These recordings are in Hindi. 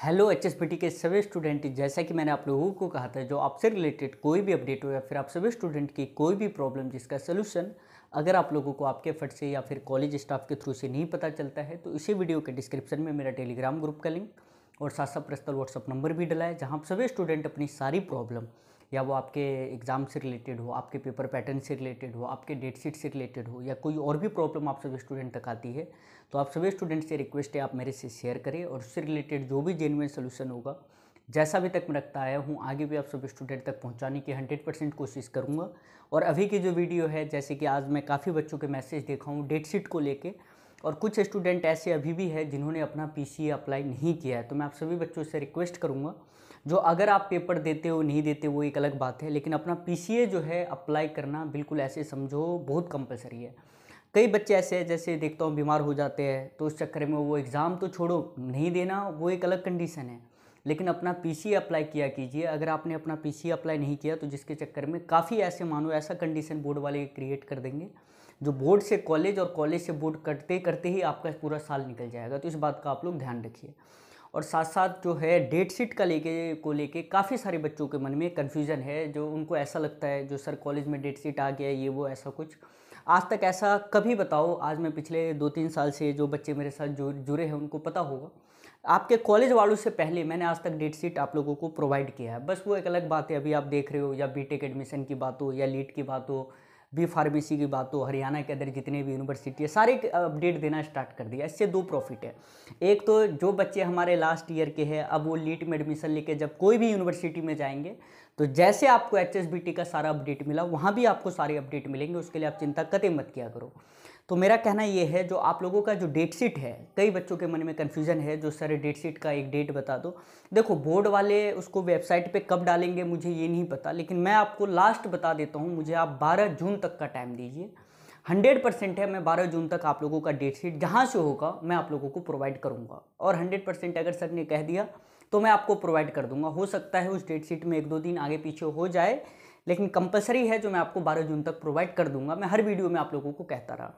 हेलो एचएसबीटी के सभी स्टूडेंट, जैसा कि मैंने आप लोगों को कहा था, जो आपसे रिलेटेड कोई भी अपडेट हो या फिर आप सभी स्टूडेंट की कोई भी प्रॉब्लम जिसका सलूशन अगर आप लोगों को आपके फट से या फिर कॉलेज स्टाफ के थ्रू से नहीं पता चलता है तो इसी वीडियो के डिस्क्रिप्शन में मेरा टेलीग्राम ग्रुप का लिंक और साथ साथ पर्सनल व्हाट्सअप नंबर भी डला है, जहाँ आप सभी स्टूडेंट अपनी सारी प्रॉब्लम, या वो आपके एग्ज़ाम से रिलेटेड हो, आपके पेपर पैटर्न से रिलेटेड हो, आपके डेट शीट से रिलेटेड हो, या कोई और भी प्रॉब्लम आप सभी स्टूडेंट तक आती है तो आप सभी स्टूडेंट से रिक्वेस्ट है आप मेरे से शेयर करें और उससे रिलेटेड जो भी जेन्युइन सोल्यूशन होगा जैसा भी तक मैं रखता आया हूँ आगे भी आप सभी स्टूडेंट तक पहुँचाने की 100% कोशिश करूँगा। और अभी की जो वीडियो है, जैसे कि आज मैं काफ़ी बच्चों के मैसेज देखा हूँ डेट शीट को लेकर, और कुछ स्टूडेंट ऐसे अभी भी है जिन्होंने अपना पीसीए अप्लाई नहीं किया है, तो मैं आप सभी बच्चों से रिक्वेस्ट करूँगा, जो अगर आप पेपर देते हो नहीं देते हो वो एक अलग बात है, लेकिन अपना पीसीए जो है अप्लाई करना बिल्कुल ऐसे समझो बहुत कंपलसरी है। कई बच्चे ऐसे हैं जैसे देखता हूँ बीमार हो जाते हैं तो उस चक्कर में वो एग्ज़ाम तो छोड़ो नहीं देना, वो एक अलग कंडीशन है, लेकिन अपना पीसीए अप्लाई किया कीजिए। अगर आपने अपना पीसीए अप्लाई नहीं किया तो जिसके चक्कर में काफ़ी ऐसे मानो ऐसा कंडीशन बोर्ड वाले क्रिएट कर देंगे जो बोर्ड से कॉलेज और कॉलेज से बोर्ड करते करते ही आपका पूरा साल निकल जाएगा, तो इस बात का आप लोग ध्यान रखिए। और साथ साथ जो है डेट शीट का लेके काफ़ी सारे बच्चों के मन में कन्फ्यूज़न है, जो उनको ऐसा लगता है जो सर कॉलेज में डेट शीट आ गया ये वो ऐसा कुछ। आज तक ऐसा कभी बताओ, आज मैं पिछले 2-3 साल से जो बच्चे मेरे साथ जुड़े हैं उनको पता होगा, आपके कॉलेज वालों से पहले मैंने आज तक डेट शीट आप लोगों को प्रोवाइड किया है। बस वो एक अलग बात है, अभी आप देख रहे हो, या बीटेक एडमिशन की बात हो, या लीट की बात हो, बी फार्मेसी की बात हो, हरियाणा के अंदर जितने भी यूनिवर्सिटी है सारे अपडेट देना स्टार्ट कर दिया। इससे 2 प्रॉफिट है, एक तो जो बच्चे हमारे लास्ट ईयर के हैं अब वो लीट में एडमिशन लेके जब कोई भी यूनिवर्सिटी में जाएंगे तो जैसे आपको एचएसबीटी का सारा अपडेट मिला वहाँ भी आपको सारे अपडेट मिलेंगे, उसके लिए आप चिंता कतई मत किया करो। तो मेरा कहना ये है जो आप लोगों का जो डेट शीट है, कई बच्चों के मन में कन्फ्यूज़न है जो सर डेट शीट का एक डेट बता दो। देखो बोर्ड वाले उसको वेबसाइट पे कब डालेंगे मुझे ये नहीं पता, लेकिन मैं आपको लास्ट बता देता हूँ, मुझे आप 12 जून तक का टाइम दीजिए। 100% है मैं 12 जून तक आप लोगों का डेट शीट जहाँ से होगा मैं आप लोगों को प्रोवाइड करूँगा, और 100% अगर सर ने कह दिया तो मैं आपको प्रोवाइड कर दूँगा। हो सकता है उस डेट शीट में 1-2 दिन आगे पीछे हो जाए, लेकिन कंपलसरी है जो मैं आपको 12 जून तक प्रोवाइड कर दूंगा, मैं हर वीडियो में आप लोगों को कहता रहा।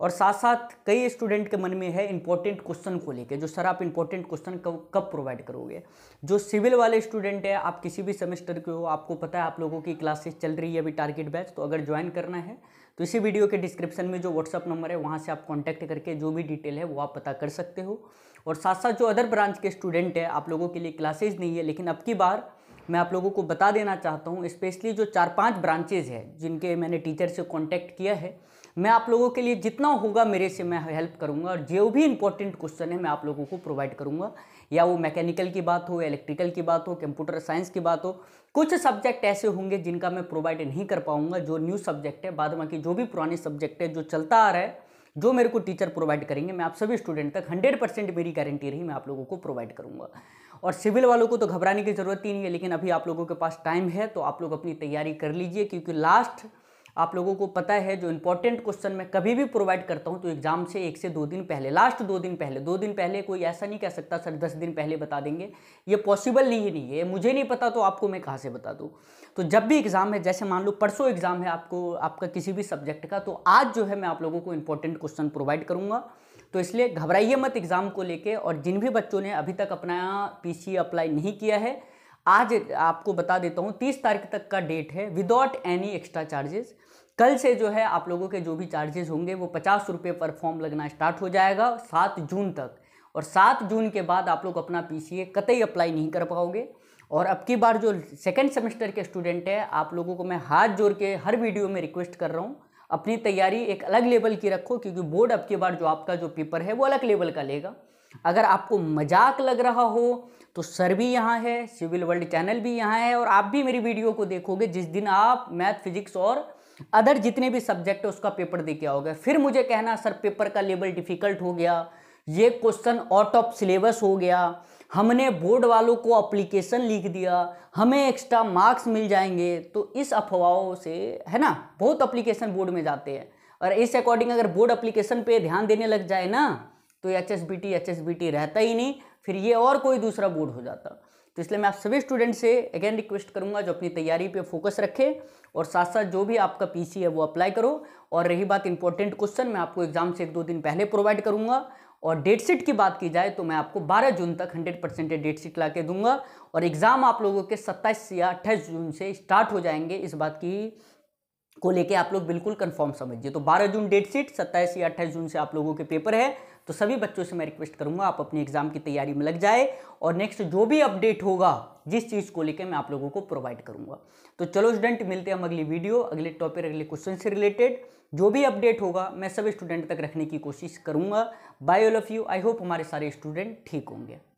और साथ साथ कई स्टूडेंट के मन में है इंपॉर्टेंट क्वेश्चन को लेके, जो सर आप इंपॉर्टेंट क्वेश्चन कब प्रोवाइड करोगे। जो सिविल वाले स्टूडेंट है, आप किसी भी सेमेस्टर के हो, आपको पता है आप लोगों की क्लासेस चल रही है अभी टारगेट बैच, तो अगर ज्वाइन करना है तो इसी वीडियो के डिस्क्रिप्शन में जो व्हाट्सअप नंबर है वहाँ से आप कॉन्टैक्ट करके जो भी डिटेल है वो आप पता कर सकते हो। और साथ साथ जो अदर ब्रांच के स्टूडेंट है, आप लोगों के लिए क्लासेज नहीं है, लेकिन अब की बार मैं आप लोगों को बता देना चाहता हूँ, स्पेशली जो 4-5 ब्रांचेज हैं जिनके मैंने टीचर से कांटेक्ट किया है, मैं आप लोगों के लिए जितना होगा मेरे से मैं हेल्प करूँगा, और जो भी इंपॉर्टेंट क्वेश्चन है मैं आप लोगों को प्रोवाइड करूँगा, या वो मैकेनिकल की बात हो, इलेक्ट्रिकल की बात हो, कंप्यूटर साइंस की बात हो। कुछ सब्जेक्ट ऐसे होंगे जिनका मैं प्रोवाइड नहीं कर पाऊँगा, जो न्यू सब्जेक्ट है, बाद बाकी जो भी पुराने सब्जेक्ट है जो चलता आ रहा है जो मेरे को टीचर प्रोवाइड करेंगे मैं आप सभी स्टूडेंट तक 100% मेरी गारंटी रही मैं आप लोगों को प्रोवाइड करूँगा। और सिविल वालों को तो घबराने की ज़रूरत ही नहीं है, लेकिन अभी आप लोगों के पास टाइम है तो आप लोग अपनी तैयारी कर लीजिए, क्योंकि लास्ट आप लोगों को पता है जो इंपॉर्टेंट क्वेश्चन मैं कभी भी प्रोवाइड करता हूँ तो एग्जाम से 1 से 2 दिन पहले, लास्ट 2 दिन पहले, 2 दिन पहले, कोई ऐसा नहीं कह सकता सर 10 दिन पहले बता देंगे, ये पॉसिबल नहीं है। मुझे नहीं पता तो आपको मैं कहाँ से बता दूँ। तो जब भी एग्ज़ाम है, जैसे मान लो परसों एग्ज़ाम है आपको आपका किसी भी सब्जेक्ट का, तो आज जो है मैं आप लोगों को इंपॉर्टेंट क्वेश्चन प्रोवाइड करूँगा, तो इसलिए घबराइए मत एग्ज़ाम को लेके। और जिन भी बच्चों ने अभी तक अपना पीसीए अप्लाई नहीं किया है, आज आपको बता देता हूँ 30 तारीख तक का डेट है विदाउट एनी एक्स्ट्रा चार्जेस। कल से जो है आप लोगों के जो भी चार्जेस होंगे वो 50 रुपये पर फॉर्म लगना स्टार्ट हो जाएगा 7 जून तक, और 7 जून के बाद आप लोग अपना पीसीए कतई अप्लाई नहीं कर पाओगे। और अब की बार जो सेकेंड सेमेस्टर के स्टूडेंट है, आप लोगों को मैं हाथ जोड़ के हर वीडियो में रिक्वेस्ट कर रहा हूँ, अपनी तैयारी एक अलग लेवल की रखो, क्योंकि बोर्ड अब की बार जो आपका जो पेपर है वो अलग लेवल का लेगा। अगर आपको मजाक लग रहा हो तो सर भी यहाँ है, सिविल वर्ल्ड चैनल भी यहाँ है, और आप भी मेरी वीडियो को देखोगे जिस दिन आप मैथ, फिजिक्स और अदर जितने भी सब्जेक्ट है उसका पेपर दे के आओगे, फिर मुझे कहना सर पेपर का लेवल डिफ़िकल्ट हो गया, ये क्वेश्चन आउट ऑफ सिलेबस हो गया, हमने बोर्ड वालों को अप्लीकेशन लिख दिया, हमें एक्स्ट्रा मार्क्स मिल जाएंगे। तो इस अफवाहों से है ना, बहुत अप्लीकेशन बोर्ड में जाते हैं, और इस अकॉर्डिंग अगर बोर्ड अप्लीकेशन पे ध्यान देने लग जाए ना तो एचएसबीटी रहता ही नहीं, फिर ये और कोई दूसरा बोर्ड हो जाता। तो इसलिए मैं आप सभी स्टूडेंट से अगेन रिक्वेस्ट करूंगा जो अपनी तैयारी पे फोकस रखें, और साथ साथ जो भी आपका पीसी है वो अप्लाई करो। और रही बात इंपॉर्टेंट क्वेश्चन, मैं आपको एग्जाम से 1-2 दिन पहले प्रोवाइड करूंगा। और डेट शीट की बात की जाए तो मैं आपको 12 जून तक 100% डेट शीट ला के दूंगा और एग्ज़ाम आप लोगों के 27 या 28 जून से स्टार्ट हो जाएंगे। इस बात की को लेके आप लोग बिल्कुल कंफर्म समझिए। तो 12 जून डेट शीट, 27 या 28 जून से आप लोगों के पेपर है, तो सभी बच्चों से मैं रिक्वेस्ट करूंगा आप अपनी एग्ज़ाम की तैयारी में लग जाए और नेक्स्ट जो भी अपडेट होगा जिस चीज़ को लेके मैं आप लोगों को प्रोवाइड करूंगा। तो चलो स्टूडेंट, मिलते हैं हम अगली वीडियो, अगले टॉपिक, अगले क्वेश्चन से रिलेटेड। जो भी अपडेट होगा मैं सभी स्टूडेंट तक रखने की कोशिश करूँगा। Bye all of you, I hope हमारे सारे स्टूडेंट ठीक होंगे।